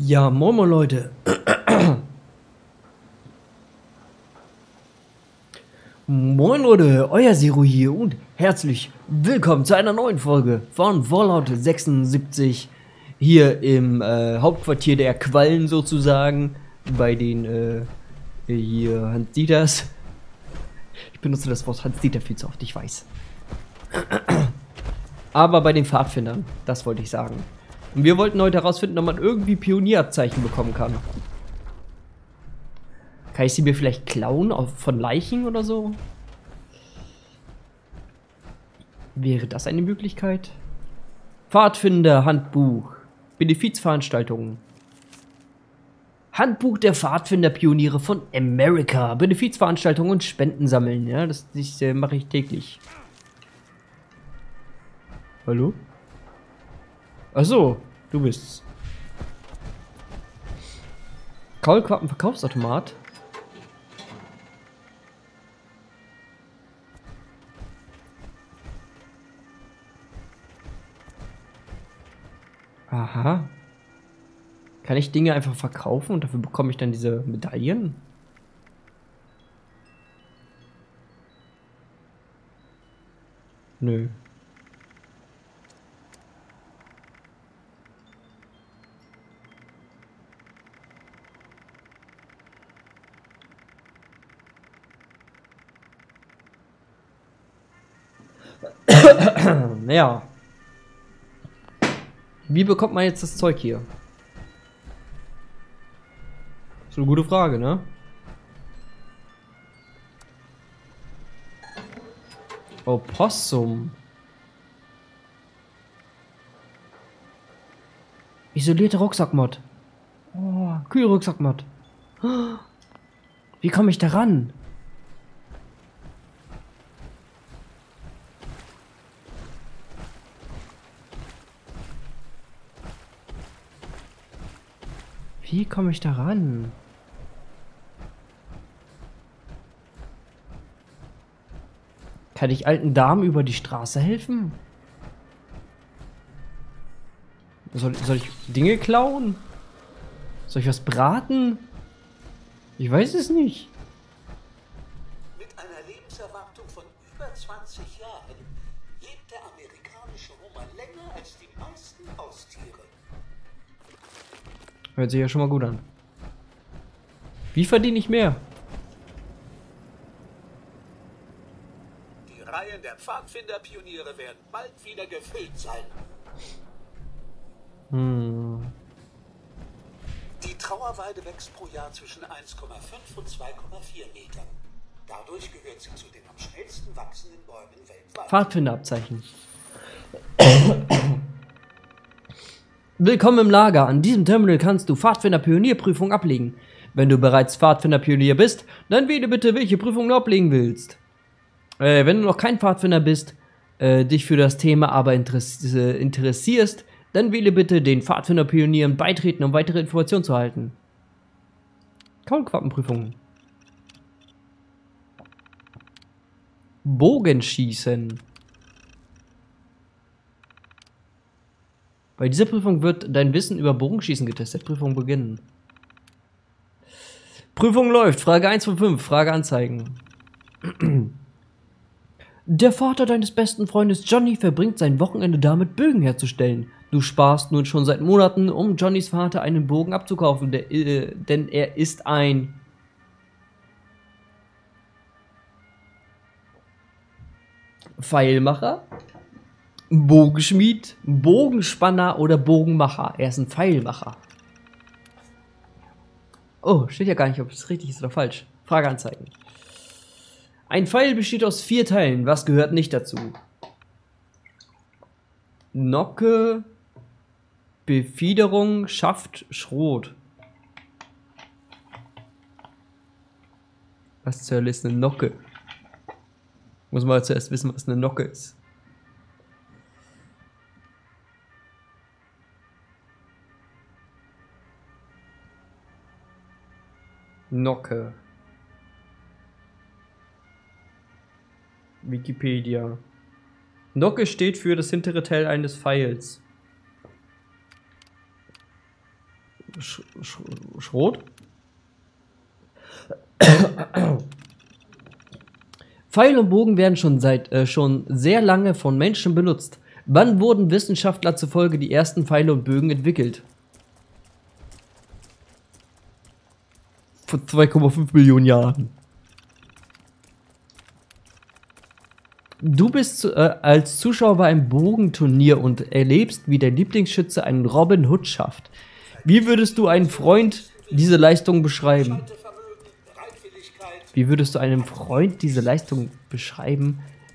Ja, moin moin Leute. Moin Leute, euer Zero hier und herzlich willkommen zu einer neuen Folge von Fallout 76 hier im Hauptquartier der Quallen sozusagen bei den hier Hans-Dieters. Ich benutze das Wort Hans-Dieter viel zu oft, ich weiß. Aber bei den Pfadfindern, das wollte ich sagen. Und wir wollten heute herausfinden, ob man irgendwie Pionierabzeichen bekommen kann. Kann ich sie mir vielleicht klauen von Leichen oder so? Wäre das eine Möglichkeit? Pfadfinder Handbuch. Benefizveranstaltungen. Handbuch der Pfadfinder Pioniere von Amerika. Benefizveranstaltungen und Spenden sammeln. Ja, das mache ich täglich. Hallo? Ach so, du bist's. Kaulquappen Verkaufsautomat. Aha. Kann ich Dinge einfach verkaufen und dafür bekomme ich dann diese Medaillen? Nö. Naja. Wie bekommt man jetzt das Zeug hier? Ist eine gute Frage, ne? Opossum. Isolierte Rucksackmod. Oh, Kühlrucksackmod. Wie komme ich da ran? Wie komme ich da ran? Kann ich alten Damen über die Straße helfen? Soll ich Dinge klauen? Soll ich was braten? Ich weiß es nicht. Mit einer Lebenserwartung von über 20 Jahren lebt der amerikanische Hummer länger als die meisten Haustiere. Hört sich ja schon mal gut an. Wie verdiene ich mehr? Die Reihen der Pfadfinder-Pioniere werden bald wieder gefüllt sein. Hm. Die Trauerweide wächst pro Jahr zwischen 1,5 und 2,4 Metern. Dadurch gehört sie zu den am schnellsten wachsenden Bäumen weltweit. Pfadfinderabzeichen. Willkommen im Lager. An diesem Terminal kannst du Pfadfinder-Pionierprüfung ablegen. Wenn du bereits Pfadfinder-Pionier bist, dann wähle bitte, welche Prüfung du ablegen willst. Wenn du noch kein Pfadfinder bist, dich für das Thema aber interessierst, dann wähle bitte den Pfadfinder-Pionieren beitreten, um weitere Informationen zu erhalten. Kaulquappenprüfungen. Bogenschießen. Bei dieser Prüfung wird dein Wissen über Bogenschießen getestet. Prüfung beginnen. Prüfung läuft. Frage 1 von 5. Frage anzeigen. Der Vater deines besten Freundes Johnny verbringt sein Wochenende damit, Bögen herzustellen. Du sparst nun schon seit Monaten, um Johnnys Vater einen Bogen abzukaufen, denn er ist ein... Pfeilmacher? Bogenschmied, Bogenspanner oder Bogenmacher. Er ist ein Pfeilmacher. Oh, steht ja gar nicht, ob es richtig ist oder falsch. Frage anzeigen. Ein Pfeil besteht aus 4 Teilen. Was gehört nicht dazu? Nocke, Befiederung, Schaft, Schrot. Was zur Hölle ist eine Nocke? Muss man zuerst wissen, was eine Nocke ist. Nocke. Wikipedia. Nocke steht für das hintere Teil eines Pfeils. Schrot. Pfeil und Bogen werden schon sehr lange von Menschen benutzt. Wann wurden Wissenschaftler zufolge die ersten Pfeile und Bögen entwickelt? Vor 2,5 Millionen Jahren. Du bist als Zuschauer bei einem Bogenturnier und erlebst, wie der Lieblingsschütze einen Robin Hood schafft. Wie würdest du einem Freund diese Leistung beschreiben?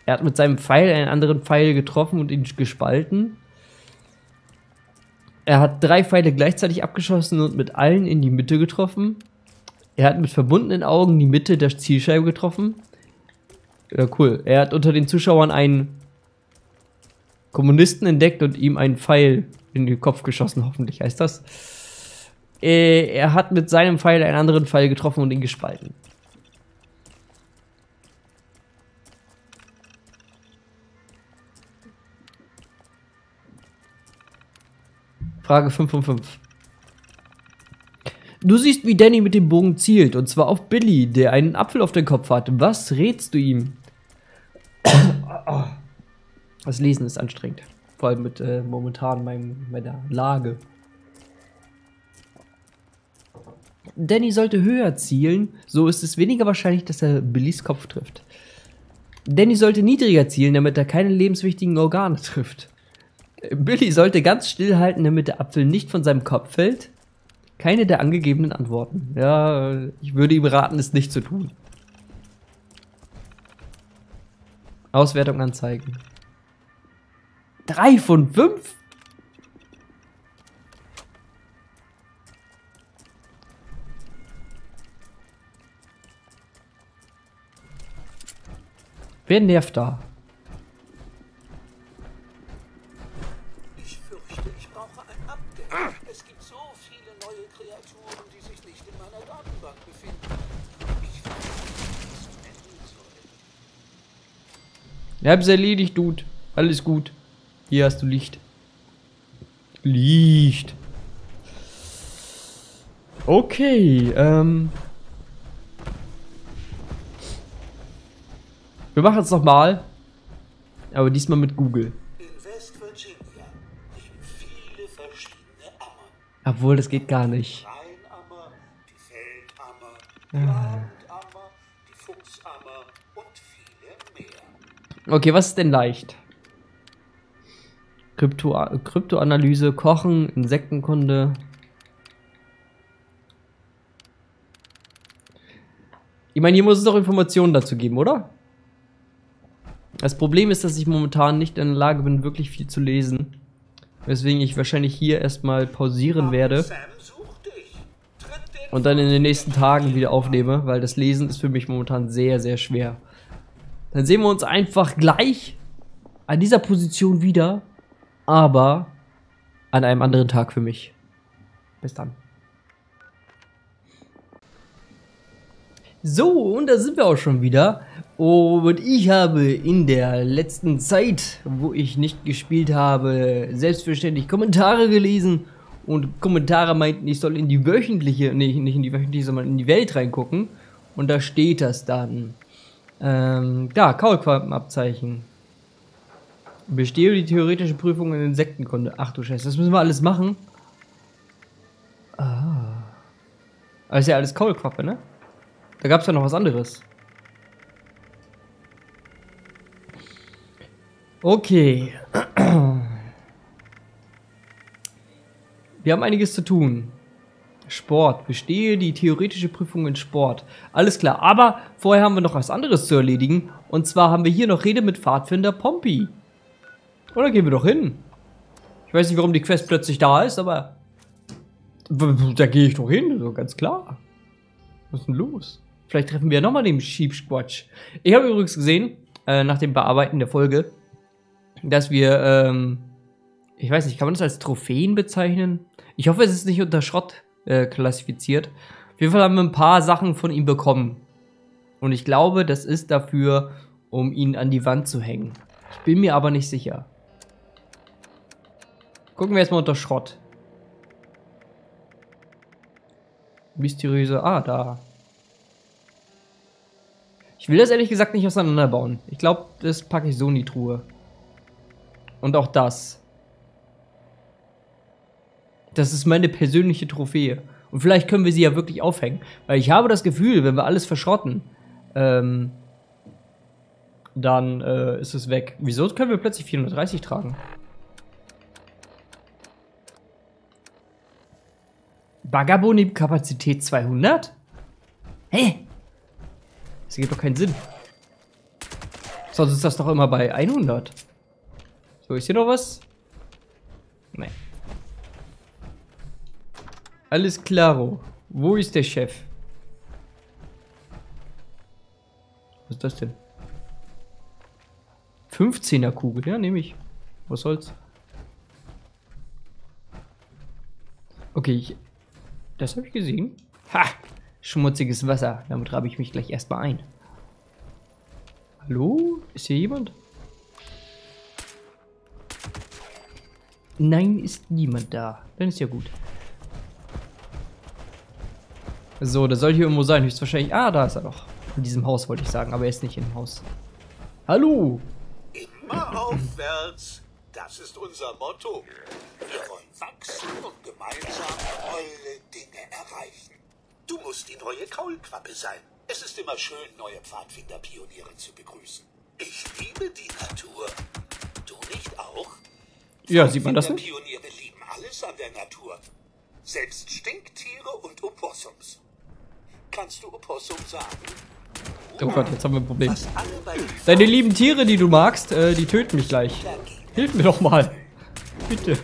Er hat mit seinem Pfeil einen anderen Pfeil getroffen und ihn gespalten. Er hat 3 Pfeile gleichzeitig abgeschossen und mit allen in die Mitte getroffen. Er hat mit verbundenen Augen die Mitte der Zielscheibe getroffen. Ja, cool. Er hat unter den Zuschauern einen Kommunisten entdeckt und ihm einen Pfeil in den Kopf geschossen, hoffentlich heißt das. Er hat mit seinem Pfeil einen anderen Pfeil getroffen und ihn gespalten. Frage 5 von 5. Du siehst, wie Danny mit dem Bogen zielt, und zwar auf Billy, der einen Apfel auf den Kopf hat. Was rätst du ihm? Das Lesen ist anstrengend. Vor allem mit momentan meiner Lage. Danny sollte höher zielen, so ist es weniger wahrscheinlich, dass er Billys Kopf trifft. Danny sollte niedriger zielen, damit er keine lebenswichtigen Organe trifft. Billy sollte ganz still halten, damit der Apfel nicht von seinem Kopf fällt. Keine der angegebenen Antworten. Ja, ich würde ihm raten, es nicht zu tun. Auswertung anzeigen. 3 von 5? Wer nervt da? Ich fürchte, ich brauche ein Update. Es gibt so viele neue Kreaturen, die sich nicht in meiner Datenbank befinden. Ich weiß nicht, was ich ändern soll. Ich hab's erledigt, Dude. Alles gut. Hier hast du Licht. Licht. Okay, wir machen es nochmal. Aber diesmal mit Google. Obwohl, das geht gar nicht. Okay, was ist denn leicht? Kryptoanalyse, Kochen, Insektenkunde. Ich meine, hier muss es doch Informationen dazu geben, oder? Das Problem ist, dass ich momentan nicht in der Lage bin, wirklich viel zu lesen. Weswegen ich wahrscheinlich hier erstmal pausieren werde und dann in den nächsten Tagen wieder aufnehme, weil das Lesen ist für mich momentan sehr, sehr schwer. Dann sehen wir uns einfach gleich an dieser Position wieder, aber an einem anderen Tag für mich. Bis dann. So, und da sind wir auch schon wieder. Und ich habe in der letzten Zeit, wo ich nicht gespielt habe, selbstverständlich Kommentare gelesen. Und Kommentare meinten, ich soll in die wöchentliche, nee, nicht in die wöchentliche, sondern in die Welt reingucken. Und da steht das dann. Da, Kaulquappenabzeichen. Bestehe die theoretische Prüfung in Insektenkunde. Ach du Scheiße, das müssen wir alles machen. Ah. Das ist ja alles Kaulquappe, ne? Da gab es ja noch was anderes. Okay. Wir haben einiges zu tun. Sport. Bestehe die theoretische Prüfung in Sport. Alles klar. Aber vorher haben wir noch was anderes zu erledigen. Und zwar haben wir hier noch Rede mit Pfadfinder Pompey. Oder gehen wir doch hin. Ich weiß nicht, warum die Quest plötzlich da ist, aber... Da gehe ich doch hin, so ganz klar. Was ist denn los? Vielleicht treffen wir ja nochmal den Sheep Squatch. Ich habe übrigens gesehen, nach dem Bearbeiten der Folge, dass wir, ich weiß nicht, kann man das als Trophäen bezeichnen? Ich hoffe, es ist nicht unter Schrott klassifiziert. Auf jeden Fall haben wir ein paar Sachen von ihm bekommen. Und ich glaube, das ist dafür, um ihn an die Wand zu hängen. Ich bin mir aber nicht sicher. Gucken wir erstmal unter Schrott. mysteriöse Ader. Ich will das ehrlich gesagt nicht auseinanderbauen. Ich glaube, das packe ich so in die Truhe. Und auch das. Das ist meine persönliche Trophäe. Und vielleicht können wir sie ja wirklich aufhängen. Weil ich habe das Gefühl, wenn wir alles verschrotten, dann ist es weg. Wieso können wir plötzlich 430 tragen? Baggerboni Kapazität 200? Hä? Das ergibt doch keinen Sinn. Sonst ist das doch immer bei 100. So, ist hier noch was? Nein. Alles klaro. Wo ist der Chef? Was ist das denn? 15er Kugel, ja, nehme ich. Was soll's? Okay, das habe ich gesehen. Ha! Schmutziges Wasser. Damit rabe ich mich gleich erstmal ein. Hallo? Ist hier jemand? Nein, ist niemand da. Dann ist ja gut. So, das soll hier irgendwo sein, höchstwahrscheinlich. Ah, da ist er doch. In diesem Haus wollte ich sagen, aber er ist nicht im Haus. Hallo! Immer aufwärts, das ist unser Motto. Wir wollen wachsen und gemeinsam neue Dinge erreichen. Du musst die neue Kaulquappe sein. Es ist immer schön, neue Pfadfinder-Pioniere zu begrüßen. Ich liebe die Natur. Du nicht auch? Ja, sieht man das nicht? Pioniere lieben alles an der Natur. Selbst Stinktiere und Opossums. Kannst du Opossum sagen? Oh Gott, jetzt haben wir ein Problem. Deine lieben Tiere, die du magst, die töten mich gleich. Hilf mir doch mal. Bitte.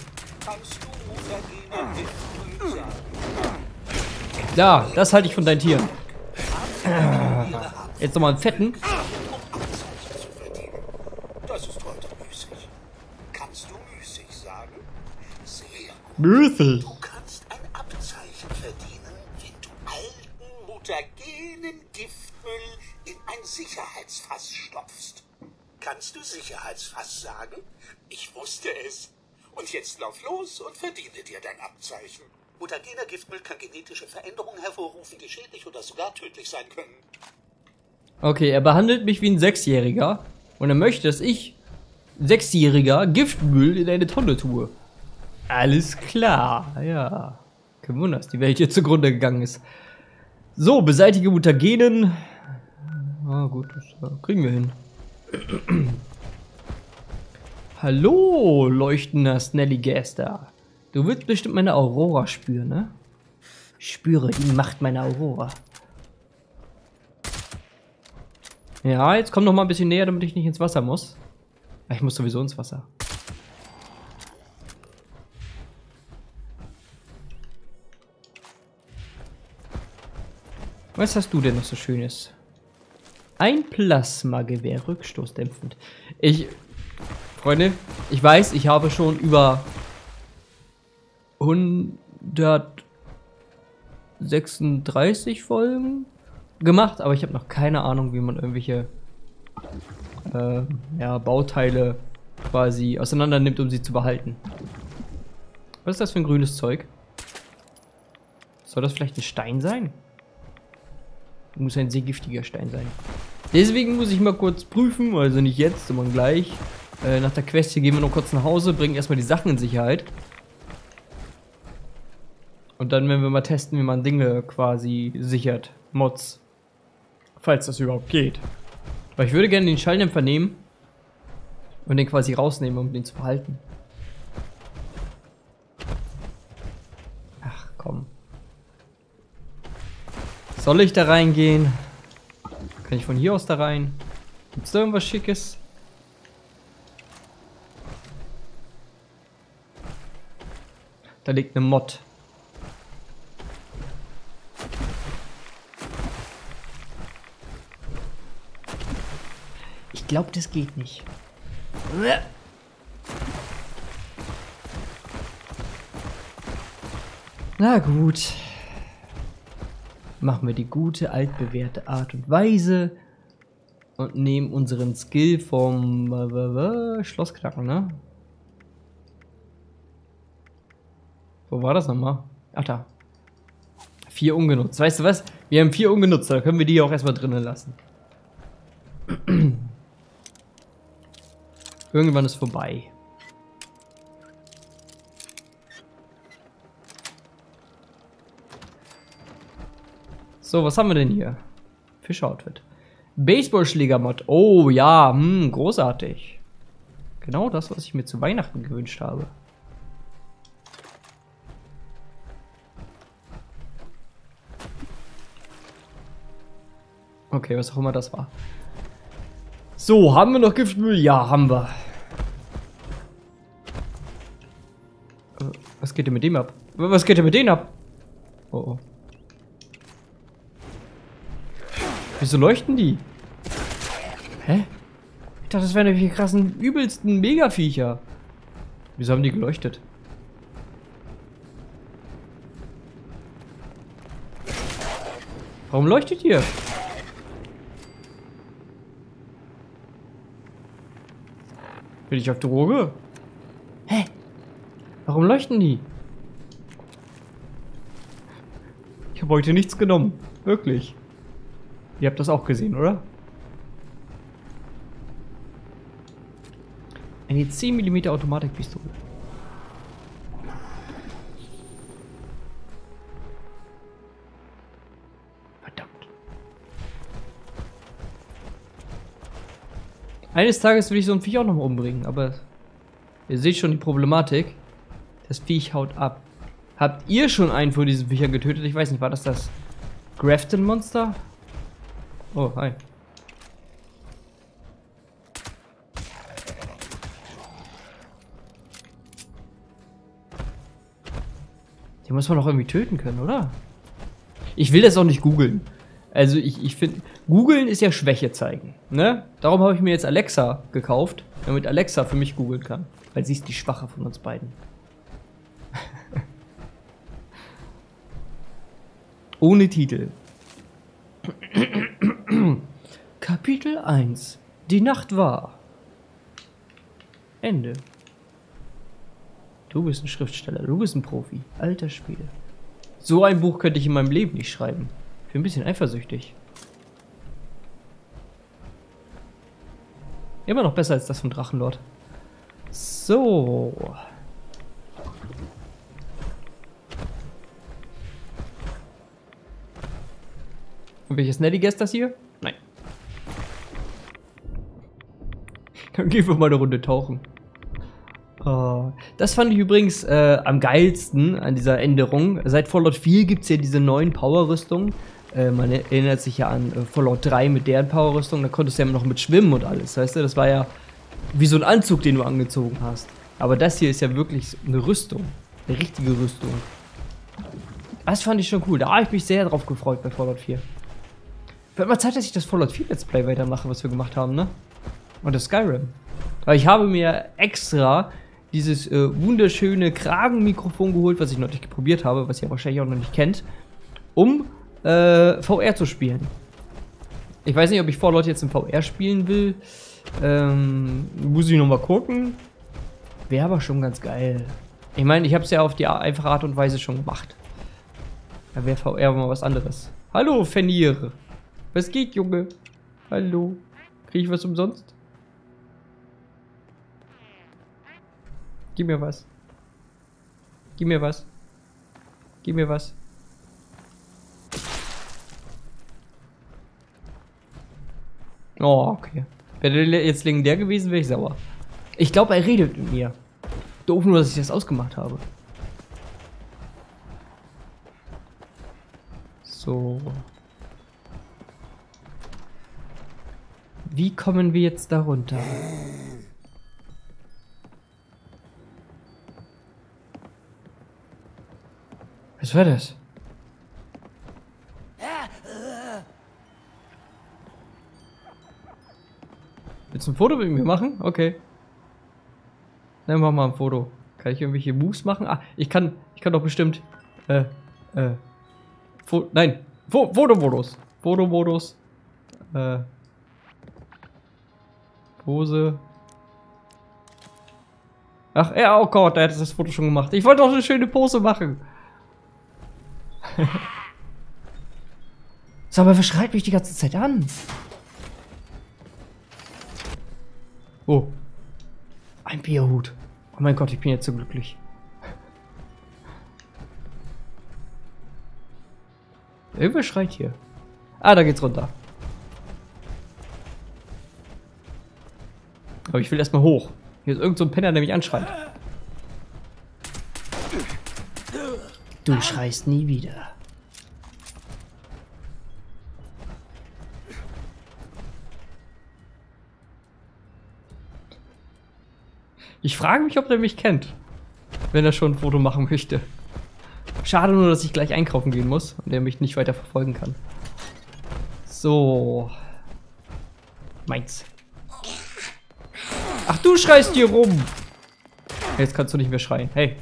Da, das halte ich von deinen Tieren. Jetzt nochmal einen fetten. Müßig. Sicherheitsfass stopfst. Kannst du Sicherheitsfass sagen? Ich wusste es. Und jetzt lauf los und verdiene dir dein Abzeichen. Mutagener Giftmüll kann genetische Veränderungen hervorrufen, die schädlich oder sogar tödlich sein können. Okay, er behandelt mich wie ein Sechsjähriger und er möchte, dass ich Sechsjähriger Giftmüll in eine Tonne tue. Alles klar, ja. Kein Wunder, dass die Welt hier zugrunde gegangen ist. So, beseitige Mutagenen. Ah gut, das kriegen wir hin. Hallo, leuchtender Snellygaster. Du willst bestimmt meine Aurora spüren, ne? Spüre die Macht meiner Aurora. Ja, jetzt komm noch mal ein bisschen näher, damit ich nicht ins Wasser muss. Ich muss sowieso ins Wasser. Was hast du denn noch so Schönes? Ein Plasmagewehr rückstoßdämpfend. Freunde, ich weiß, ich habe schon über 136 Folgen gemacht, aber ich habe noch keine Ahnung, wie man irgendwelche Bauteile quasi auseinander nimmt, um sie zu behalten. Was ist das für ein grünes Zeug? Soll das vielleicht ein Stein sein? Muss ein sehr giftiger Stein sein. Deswegen muss ich mal kurz prüfen, also nicht jetzt, sondern gleich. Nach der Quest hier gehen wir noch kurz nach Hause, bringen erstmal die Sachen in Sicherheit. Und dann werden wir mal testen, wie man Dinge quasi sichert. Mods. Falls das überhaupt geht. Weil ich würde gerne den Schalldämpfer nehmen und den quasi rausnehmen, um den zu behalten. Ach komm. Soll ich da reingehen? Kann ich von hier aus da rein? Gibt's da irgendwas Schickes? Da liegt eine Mod. Ich glaube, das geht nicht. Na gut. Machen wir die gute, altbewährte Art und Weise und nehmen unseren Skill vom Schlossknacken, ne? Wo war das nochmal? Ach da. 4 ungenutzt. Weißt du was? Wir haben 4 ungenutzt, da können wir die auch erstmal drinnen lassen. Irgendwann ist vorbei. So, was haben wir denn hier? Fischoutfit. Baseballschlägermod. Oh ja, großartig. Genau das, was ich mir zu Weihnachten gewünscht habe. Okay, was auch immer das war. So, haben wir noch Giftmüll? Ja, haben wir. Was geht denn mit dem ab? Was geht denn mit denen ab? Oh, oh. Wieso leuchten die? Hä? Ich dachte, das wären die krassen, übelsten Megaviecher. Wieso haben die geleuchtet? Warum leuchtet ihr? Bin ich auf Droge? Hä? Warum leuchten die? Ich habe heute nichts genommen. Wirklich. Ihr habt das auch gesehen, oder? Eine 10 mm Automatikpistole. Verdammt. Eines Tages will ich so ein Viech auch noch umbringen, aber ihr seht schon die Problematik. Das Viech haut ab. Habt ihr schon einen von diesen Viechern getötet? Ich weiß nicht, war das Grafton-Monster? Oh, hi. Den muss man doch irgendwie töten können, oder? Ich will das auch nicht googeln. Also ich finde, googeln ist ja Schwäche zeigen, ne? Darum habe ich mir jetzt Alexa gekauft, damit Alexa für mich googeln kann. Weil sie ist die Schwache von uns beiden. Ohne Titel. Kapitel 1. Die Nacht war. Ende. Du bist ein Schriftsteller, du bist ein Profi. Alter Schwede. So ein Buch könnte ich in meinem Leben nicht schreiben. Ich bin ein bisschen eifersüchtig. Immer noch besser als das vom Drachenlord. So. Und welches Nelly Guest das hier? Nein. Dann gehen wir mal eine Runde tauchen. Oh, das fand ich übrigens am geilsten an dieser Änderung. Seit Fallout 4 gibt es ja diese neuen Power-Rüstungen. Man erinnert sich ja an Fallout 3 mit deren Power-Rüstung. Da konntest du ja noch mit schwimmen und alles, weißt du? Das war ja wie so ein Anzug, den du angezogen hast. Aber das hier ist ja wirklich eine Rüstung. Eine richtige Rüstung. Das fand ich schon cool. Da habe ich mich sehr drauf gefreut bei Fallout 4. Wird mal Zeit, dass ich das Fallout 4 Let's Play weitermache, was wir gemacht haben, ne? Und das Skyrim. Weil ich habe mir extra dieses wunderschöne Kragenmikrofon geholt, was ich noch nicht probiert habe, was ihr wahrscheinlich auch noch nicht kennt, um VR zu spielen. Ich weiß nicht, ob ich Fallout jetzt in VR spielen will. Muss ich nochmal gucken. Wäre aber schon ganz geil. Ich meine, ich habe es ja auf die einfache Art und Weise schon gemacht. Da wäre VR mal was anderes. Hallo, Fenire. Was geht, Junge? Hallo. Krieg ich was umsonst? Gib mir was. Gib mir was. Gib mir was. Oh, okay. Wäre jetzt legendär gewesen, wäre ich sauer. Ich glaube, er redet mit mir. Doof nur, dass ich das ausgemacht habe. So. Wie kommen wir jetzt da runter? Was war das? Willst du ein Foto mit mir machen? Okay. Dann machen wir mal ein Foto. Kann ich irgendwelche Moves machen? Ah, ich kann doch bestimmt. Nein. Fotomodus. Fotomodus. Hose. Ach, ja, oh Gott, er hat das Foto schon gemacht. Ich wollte doch eine schöne Pose machen. So, aber wer schreit mich die ganze Zeit an? Oh. Ein Bierhut. Oh mein Gott, ich bin jetzt so glücklich. Irgendwer schreit hier. Ah, da geht's runter. Aber ich will erstmal hoch. Hier ist irgend so ein Penner, der mich anschreit. Du schreist nie wieder. Ich frage mich, ob der mich kennt, wenn er schon ein Foto machen möchte. Schade nur, dass ich gleich einkaufen gehen muss und er mich nicht weiter verfolgen kann. So. Meins. Ach, du schreist hier rum. Jetzt kannst du nicht mehr schreien. Hey.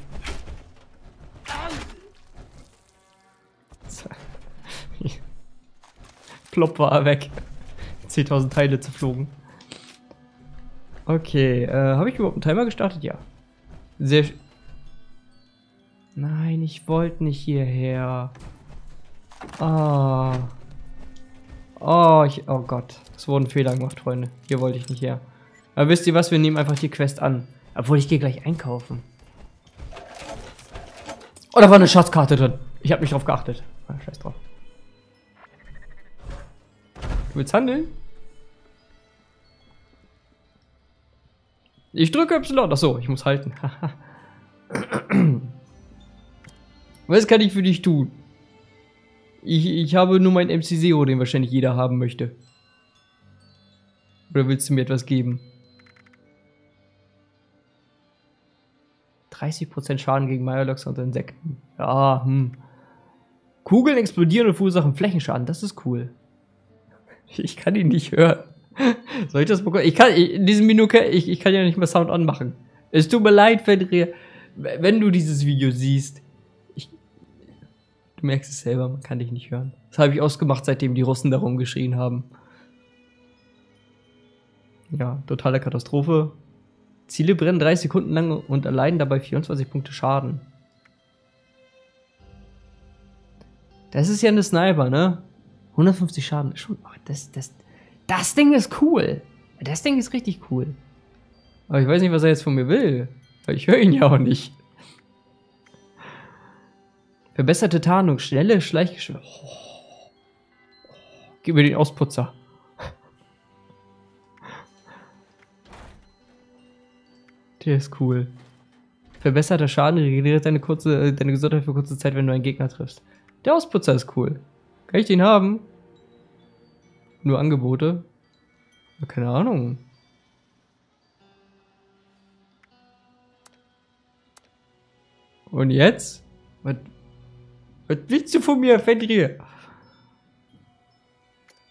Plopp war er weg. 10.000 Teile zerflogen. Okay, habe ich überhaupt einen Timer gestartet? Ja. Sehr. Nein, ich wollte nicht hierher. Ah. Oh, oh Gott. Es wurden Fehler gemacht, Freunde. Hier wollte ich nicht her. Aber wisst ihr was? Wir nehmen einfach die Quest an. Obwohl, ich gehe gleich einkaufen. Oh, da war eine Schatzkarte drin. Ich habe nicht drauf geachtet. Ah, scheiß drauf. Du willst handeln? Ich drücke Y. Achso, ich muss halten. Was kann ich für dich tun? Ich habe nur mein MC Zero, den wahrscheinlich jeder haben möchte. Oder willst du mir etwas geben? 30% Schaden gegen Myrlocs und Insekten. Ja, Kugeln explodieren und verursachen Flächenschaden. Das ist cool. Ich kann ihn nicht hören. Soll ich das bekommen? In diesem Minute, ich kann ja nicht mehr Sound anmachen. Es tut mir leid, wenn du dieses Video siehst. Du merkst es selber, man kann dich nicht hören. Das habe ich ausgemacht, seitdem die Russen darum geschrien haben. Ja, totale Katastrophe. Ziele brennen 30 Sekunden lang und erleiden dabei 24 Punkte Schaden. Das ist ja eine Sniper, ne? 150 Schaden. Schon, oh, das Ding ist cool. Das Ding ist richtig cool. Aber ich weiß nicht, was er jetzt von mir will. Weil ich höre ihn ja auch nicht. Verbesserte Tarnung, schnelle Schleichgeschwindigkeit. Oh. Oh. Gib mir den Ausputzer. Der ist cool. Verbesserter Schaden regeneriert deine Gesundheit für kurze Zeit, wenn du einen Gegner triffst. Der Ausputzer ist cool. Kann ich den haben? Nur Angebote? Ja, keine Ahnung. Und jetzt? Was willst du von mir, Fenrir?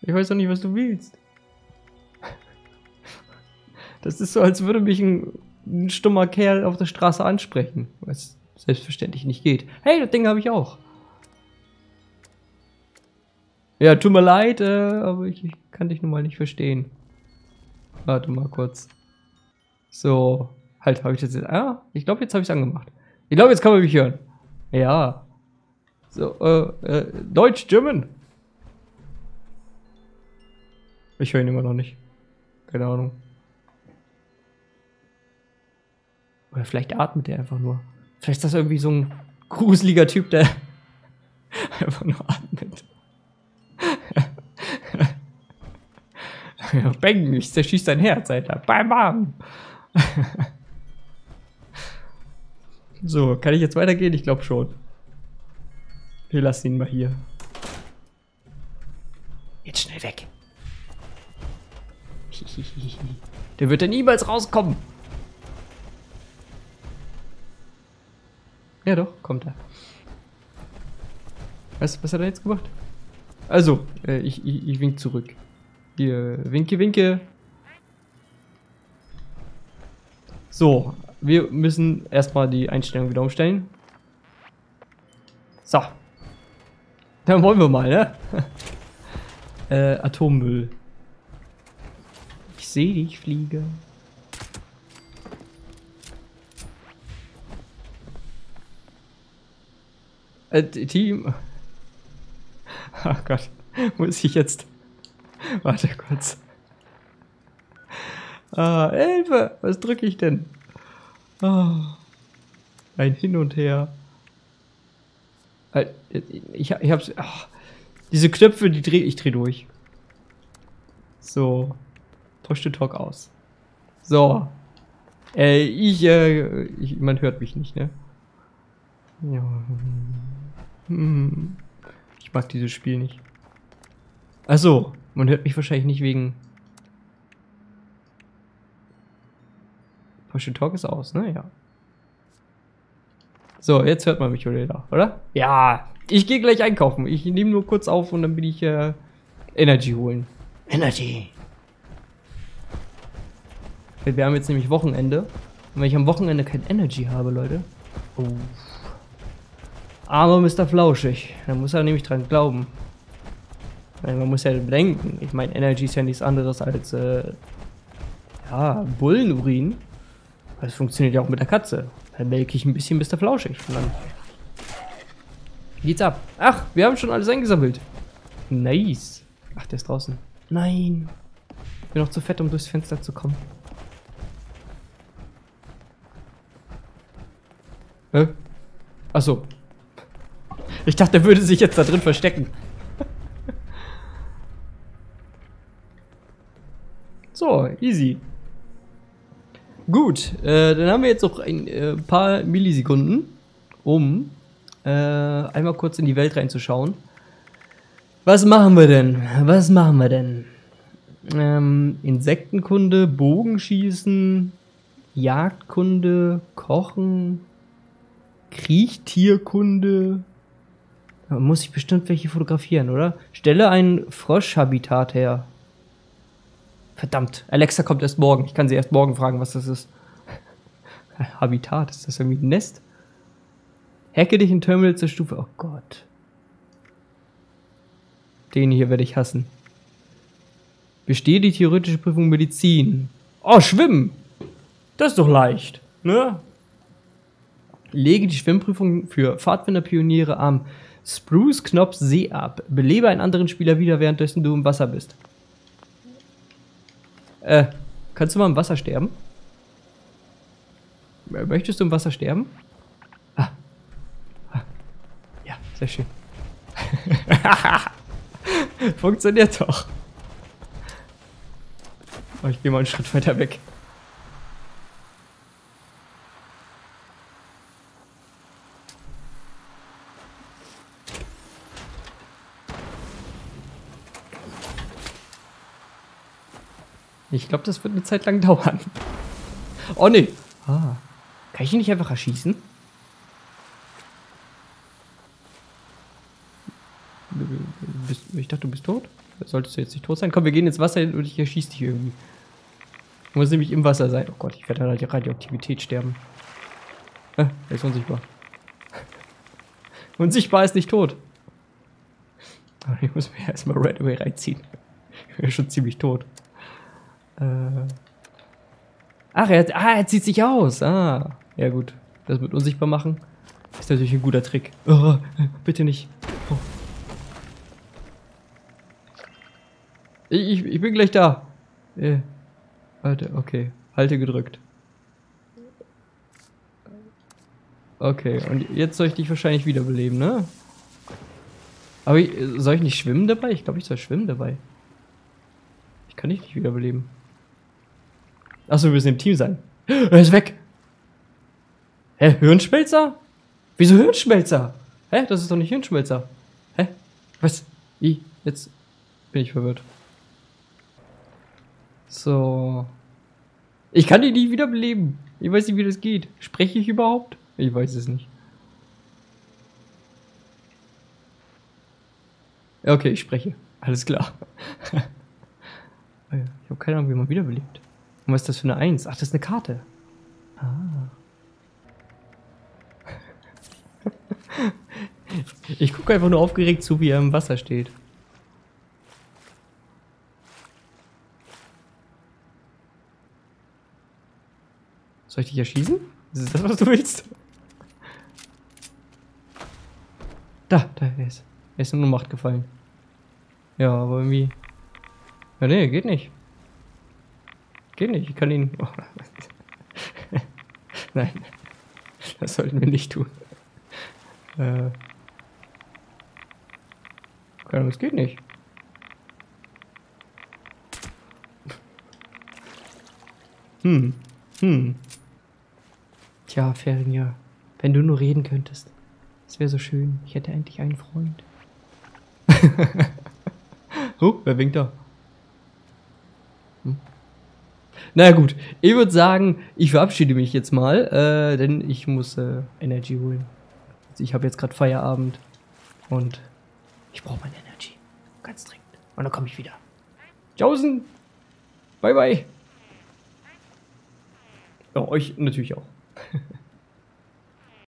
Ich weiß doch nicht, was du willst. Das ist so, als würde mich ein stummer Kerl auf der Straße ansprechen. Was selbstverständlich nicht geht. Hey, das Ding habe ich auch. Ja, tut mir leid, aber ich kann dich nun mal nicht verstehen. Warte mal kurz. So. Halt, habe ich das jetzt... Ah, ich glaube, jetzt habe ich es angemacht. Ich glaube, jetzt kann man mich hören. Ja. So, Deutsch, German. Ich höre ihn immer noch nicht. Keine Ahnung. Oder vielleicht atmet er einfach nur. Vielleicht ist das irgendwie so ein gruseliger Typ, der einfach nur atmet. Bang, ich zerschieß dein Herz, Alter. Bam, bam. So, kann ich jetzt weitergehen? Ich glaube schon. Wir lassen ihn mal hier. Jetzt schnell weg. Der wird ja niemals rauskommen. Ja doch, kommt er. Was hat er jetzt gemacht? Also, ich wink zurück. Hier, winke, winke. So, wir müssen erstmal die Einstellung wieder umstellen. So. Dann wollen wir mal, ne? Atommüll. Ich sehe dich, Fliege. Team. Ach Gott. Muss ich jetzt... Warte kurz. Ah, Hilfe! Was drücke ich denn? Ah, ein Hin und Her. Ich hab's... Ach, diese Knöpfe, die drehe ich durch. So. Push to talk aus. So. Man hört mich nicht, ne? Ja. Hm. Ich mag dieses Spiel nicht. Ach so, man hört mich wahrscheinlich nicht wegen... Push to talk ist aus, ne? Ja. So, jetzt hört man mich wieder, oder? Ja, ich gehe gleich einkaufen. Ich nehme nur kurz auf und dann bin ich Energy holen. Energy! Wir haben jetzt nämlich Wochenende. Und wenn ich am Wochenende kein Energy habe, Leute... Oh. Armer Mr. Flauschig. Da muss er nämlich dran glauben. Man muss ja bedenken. Ich meine, Energy ist ja nichts anderes als... ja, Bullenurin. Das funktioniert ja auch mit der Katze. Dann melke ich ein bisschen Mr. Flauschig. Und dann geht's ab. Ach, wir haben schon alles eingesammelt. Nice. Ach, der ist draußen. Nein. Ich bin noch zu fett, um durchs Fenster zu kommen. Hä? Achso. Ich dachte, er würde sich jetzt da drin verstecken. So, easy. Gut, dann haben wir jetzt noch ein paar Millisekunden, um einmal kurz in die Welt reinzuschauen. Was machen wir denn? Was machen wir denn? Insektenkunde, Bogenschießen, Jagdkunde, Kochen, Kriechtierkunde. Da muss ich bestimmt welche fotografieren, oder? Stelle ein Froschhabitat her. Verdammt, Alexa kommt erst morgen. Ich kann sie erst morgen fragen, was das ist. Habitat, ist das irgendwie ein Nest? Hacke dich in Terminal zur Stufe. Oh Gott. Den hier werde ich hassen. Bestehe die theoretische Prüfung Medizin. Oh, Schwimmen. Das ist doch leicht, ne? Lege die Schwimmprüfung für Pfadfinder-Pioniere am Spruce Knopf See ab. Belebe einen anderen Spieler wieder, währenddessen du im Wasser bist. Kannst du mal im Wasser sterben? Möchtest du im Wasser sterben? Ah. Ah. Ja, sehr schön. Funktioniert doch. Oh, ich gehe mal einen Schritt weiter weg. Ich glaube, das wird eine Zeit lang dauern. Oh, nee. Ah. Kann ich ihn nicht einfach erschießen? Ich dachte, du bist tot. Solltest du jetzt nicht tot sein? Komm, wir gehen ins Wasser hin und ich erschieße dich irgendwie. Ich muss nämlich im Wasser sein. Oh Gott, ich werde an der Radioaktivität sterben. Ah, er ist unsichtbar. Unsichtbar ist nicht tot. Aber ich muss mir erstmal Red Away reinziehen. Ich bin ja schon ziemlich tot. Ach, er zieht sich aus. Ah, ja gut. Das mit unsichtbar machen ist natürlich ein guter Trick. Oh, bitte nicht. Oh. Ich bin gleich da. Warte, okay. Halte gedrückt. Okay, und jetzt soll ich dich wahrscheinlich wiederbeleben, ne? Aber soll ich nicht schwimmen dabei? Ich glaube, ich soll schwimmen dabei. Ich kann dich nicht wiederbeleben. Achso, wir müssen im Team sein. Er ist weg. Hä, Hirnschmelzer? Wieso Hirnschmelzer? Hä, das ist doch nicht Hirnschmelzer. Hä? Was? Jetzt bin ich verwirrt. So. Ich kann die nicht wiederbeleben. Ich weiß nicht, wie das geht. Spreche ich überhaupt? Ich weiß es nicht. Okay, ich spreche. Alles klar. Ich habe keine Ahnung, wie man wiederbelebt. Und was ist das für eine 1? Ach, das ist eine Karte. Ah. Ich gucke einfach nur aufgeregt zu, wie er im Wasser steht. Soll ich dich erschießen? Ist das, was du willst? Da, er ist in Ohnmacht gefallen. Ja, aber irgendwie... Ja, nee, geht nicht. Geht nicht, ich kann ihn... Oh. Nein, das sollten wir nicht tun. Keine Ahnung, es geht nicht. Tja, Fenire, wenn du nur reden könntest. Das wäre so schön. Ich hätte endlich einen Freund. Oh, wer winkt da? Na gut, ich würde sagen, ich verabschiede mich jetzt mal, denn ich muss Energy holen. Also ich habe jetzt gerade Feierabend und ich brauche meine Energy. Ganz dringend. Und dann komme ich wieder. Tschaußen. Bye, bye. Ja, euch natürlich auch.